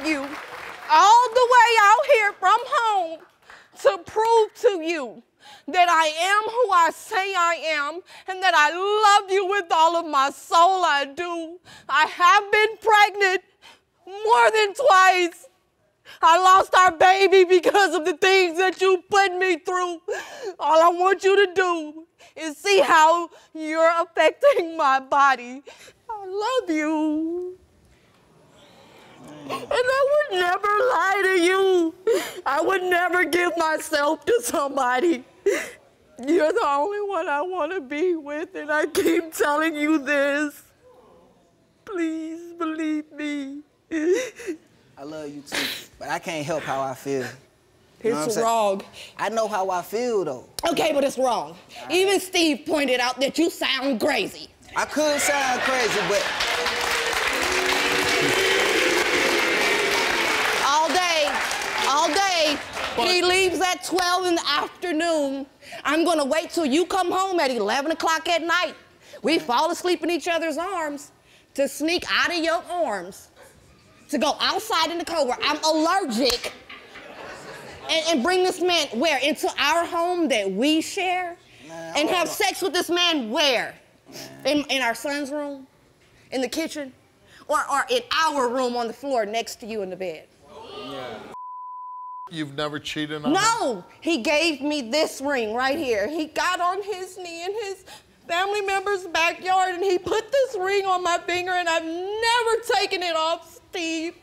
for you all the way out here from home to prove to you that I am who I say I am and that I love you with all of my soul. I do. I have been pregnant more than twice. I lost our baby because of the things that you put me through. All I want you to do is see how you're affecting my body. I love you. And I would never lie to you. I would never give myself to somebody. You're the only one I want to be with, and I keep telling you this. Please believe me. I love you too, but I can't help how I feel. It's wrong. I know how I feel, though. Okay, but it's wrong. Right. Even Steve pointed out that you sound crazy. I could sound crazy, but... All day, he leaves at 12 in the afternoon. I'm gonna wait till you come home at 11 o'clock at night. We fall asleep in each other's arms to sneak out of your arms, to go outside in the cold where I'm allergic and bring this man where? Into our home that we share? Man, and have sex with this man where? In our son's room? In the kitchen? Or in our room on the floor next to you in the bed? Yeah. You've never cheated on him? No! He gave me this ring right here. He got on his knee in his family member's backyard and he put this ring on my finger and I've never taken it off, Steve.